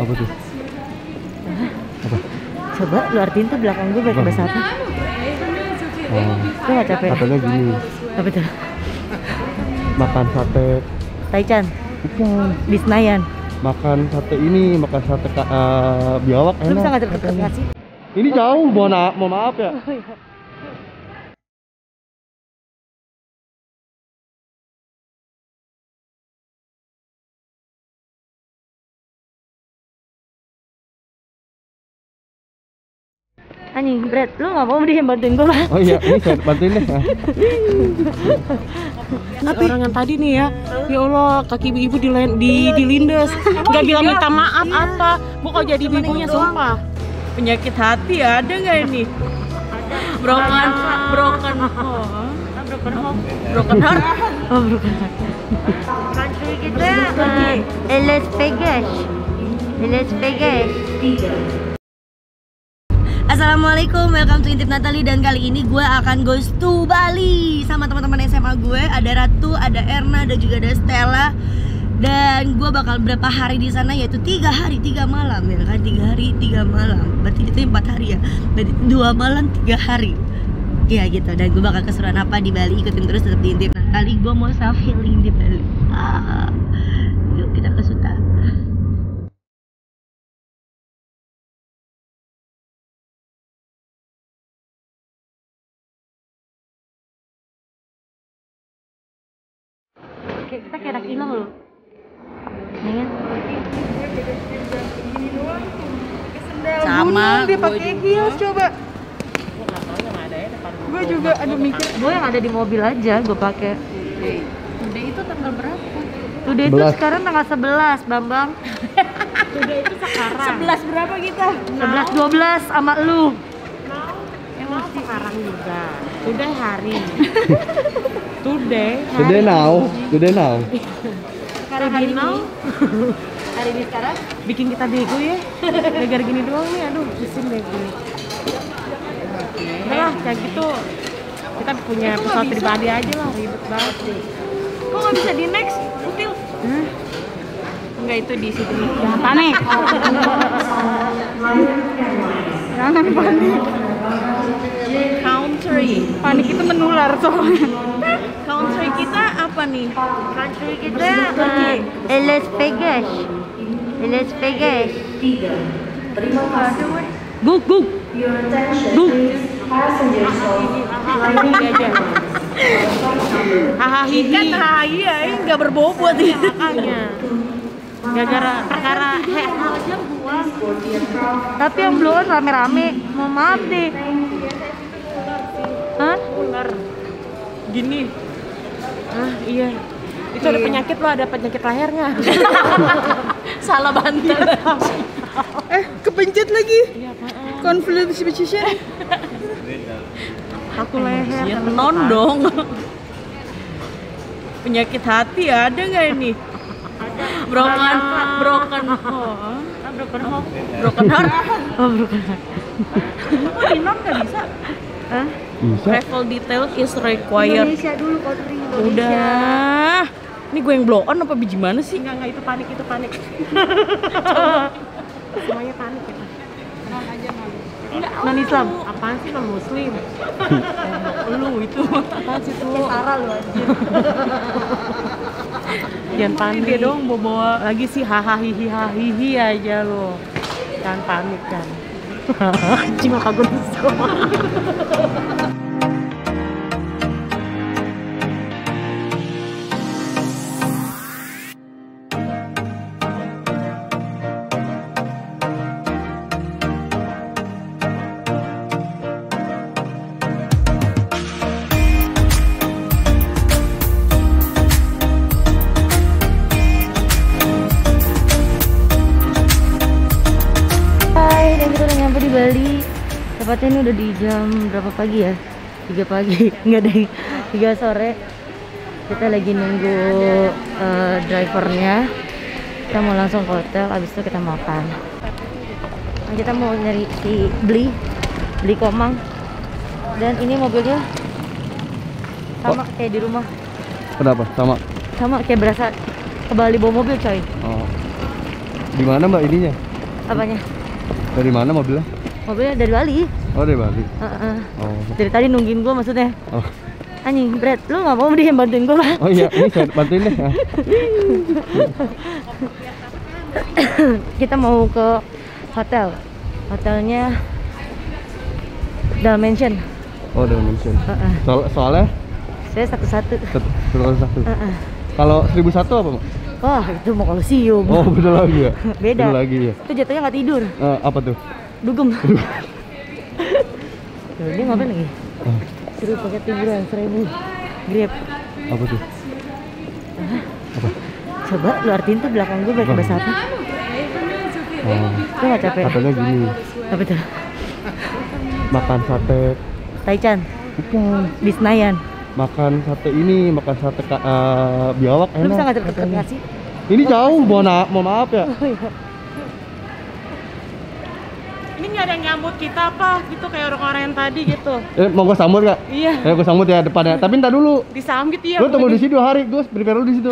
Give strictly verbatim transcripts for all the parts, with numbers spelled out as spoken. Apa tuh? Hah? Apa? Coba lu artiin tuh belakang gue baik bahasa apa? Oh. Lu gak capek? Katanya gini. Apa tuh? Makan sate Taichan? Bukan. Di Senayan? Makan sate ini, makan sate uh, biawak enak. Lu bisa gak deket-deket gak sih? Ini jauh, mohon maaf ya. Oh, iya. Anjing, Brad, lu gak mau dia bantuin gue banget. Oh iya, ini saya bantuin deh. Tapi orang yang tadi nih ya, ya Allah, kaki ibu-ibu di, di, dilindes. Gak bilang minta maaf apa. Bu kok jadi ibunya, sumpah. Penyakit hati ada gak ini? Broken, broken home. Broken home? Broken heart? Oh, broken heart. Country kita, Las Vegas. Las Vegas. Assalamualaikum, welcome to Intip Natali. Dan kali ini gue akan goes to Bali sama teman-teman S M A gue. Ada Ratu, ada Erna, dan juga ada Stella. Dan gue bakal berapa hari di sana, yaitu tiga hari tiga malam ya kan? tiga hari tiga malam, berarti itu empat hari ya, berarti dua malam tiga hari. Ya gitu, dan gue bakal keseruan apa di Bali, ikutin terus tetap di Intip Natali. Gue mau self-healing di Bali. ah, Yuk kita ke Suta. Kita kayak hilang loh. Nih. Sama dia pakai heels coba. Gue juga aduh mikir, gue yang ada di mobil aja gue pakai. Today itu tanggal berapa? Today itu sekarang tanggal sebelas, Bambang. Today itu sekarang. sebelas berapa kita? sebelas dua belas sama lu. Emang sekarang juga. Today hari. Today, today now, today now. Sekarang hari ini, hari ini sekarang bikin kita bego ya. Gara-gara gini doang nih, aduh pusing deh gue. Nah, kayak gitu kita punya pesawat pribadi aja lah, ribet banget sih. Kok nggak bisa di next, Util? Hmm? Enggak itu di situ nih. Jangan panik. Jangan panik. Country, panik itu menular soalnya. Country kita apa nih? Country kita uh, Las Vegas. Las Vegas. Terima kasih. Guk guk. Guk. Hahaha. Ikan hahaha ya, nggak berbobot sih. Gara-gara perkara hek. Tapi yang belum rame-rame, mau maaf deh. Hah? Ular. Gini. Ah iya. Itu ada penyakit lo, ada penyakit lahir nggak? Salah bantal. Eh kepencet lagi. Konflik spesies. Aku leher. Nondong. Penyakit hati ada nggak ini? Broken, broken home. Broken home. Broken heart. Oh broken heart. Kok di non nggak bisa? Hah? Travel detail is required. Indonesia dulu, country Indonesia. Udah. Ini gue yang blow on apa biji mana sih? Enggak, enggak, itu panik, itu panik. Semuanya panik kita. Tenang aja, non. Non Islam. Apaan sih non muslim? Lu itu. Apaan sih lu? Parah lu anjir. Jangan panik. Dia dong bawa lagi sih hahaha hihi hihi aja lo. Jangan panik kan. Cuma kagum semua. Ini udah di jam berapa pagi ya? tiga pagi, enggak deh, tiga sore. Kita lagi nunggu uh, drivernya. Kita mau langsung ke hotel, abis itu kita makan. Kita mau nyari si beli beli komang. Dan ini mobilnya sama kayak di rumah. Kenapa? Sama? Sama kayak berasa ke Bali bawa mobil coy. Oh. Di mana mbak ininya? Apanya? Dari mana mobilnya? Mobilnya dari Bali. Oh, dari Bali. Uh -uh. Oh. Dari tadi nungguin gua maksudnya. Oh. Anjing, Brad, lu nggak mau dia bantuin gua, Bang? Oh iya, ini saya bantuin deh. Ya. Kita mau ke hotel. Hotelnya The Mansion. Oh, The Mansion. Uh -uh. So soalnya? Saya satu-satu. Satu-satu. Uh -uh. Kalau seribu satu apa, Mak? Wah, itu mau kolosium. Oh, beda lagi ya? Beda. Beda lagi ya? Itu jatuhnya nggak tidur. Uh, apa tuh? Dugem. Tuh, dia ngapain lagi? Uh. Seru pakai tiduran seribu. Grab. Apa tuh? Uh. Apa? Coba lu artiin tuh belakang gue pakai bahasa apa? Oh. Gue nggak capek. Katanya gini. Apa tuh? Makan sate Taichan. Bukan. Di Senayan. Makan sate ini, makan sate uh, biawak enak. Lu bisa nggak deket-deket nggak sih? Ini jauh, mohon maaf ya. Oh, iya. Ini nggak ada yang nyambut kita apa gitu kayak orang-orang yang tadi gitu. Eh, mau gue sambut nggak? Iya. Eh, gue sambut ya depannya. Tapi ntar dulu. Disambut ya. Lu tunggu di sini dua hari, gue prepare lu di situ.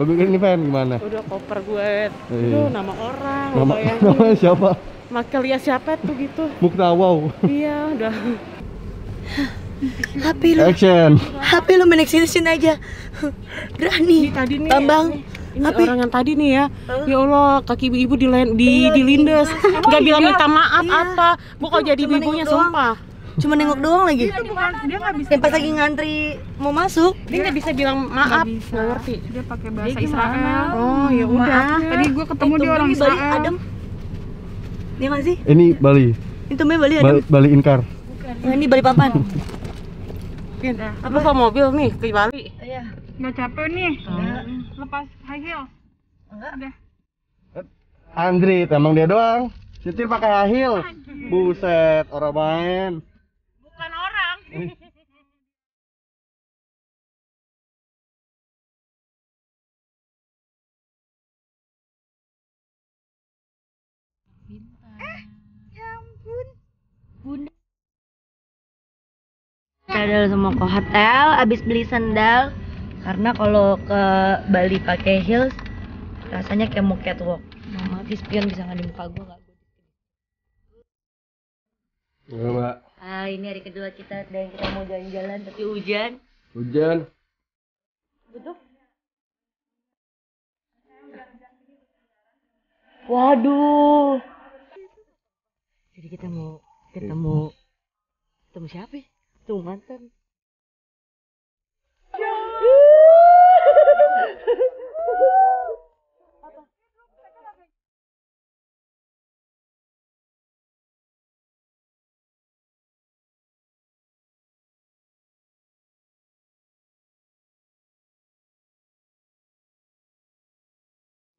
Bagian ini fan gimana? Udah koper gue. Itu nama orang. Nama, nama siapa? Maka lihat siapa tuh gitu. Mukta wow. Iya, udah. H P lu, H P lu meneksin-eksin aja. Berani, Bambang. Ini H P orang yang tadi nih ya. Ya Allah, kaki ibu-ibu di, di, di lindes. Gak bilang minta maaf iya. Apa. Gue kok jadi ibunya, sumpah. Cuma nengok doang lagi. Itu bukan, dia nggak bisa. Yang pas lagi ngantri mau masuk, dia nggak bisa bilang maaf. Nggak ngerti. Dia pakai bahasa Israel. Oh ya udah. Tadi gue ketemu dia orang Israel. Ini Bali, Adam. Ini nggak sih? Ini Bali. Itu namanya Bali, Adam. Bali Inkar. Nah, ini Bali Papan. Nah, apa kok mobil nih ke Bali? Iya. Nggak capek nih. Nah. Lepas high heel. Enggak deh. Andri, emang dia doang. Nyetir pakai high heel. Buset, orang main. Bukan orang. Eh, ya ampun. Bunda. Kita semua ke hotel, abis beli sandal. Karena kalau ke Bali pakai heels, rasanya kayak mau catwalk. Mama Vispion bisa ngadi muka gue gak? Coba. Ah, ini hari kedua kita dan kita mau jalan-jalan tapi hujan. Hujan. Betul. Waduh. Jadi kita mau ketemu ketemu siapa? Tuh mantan.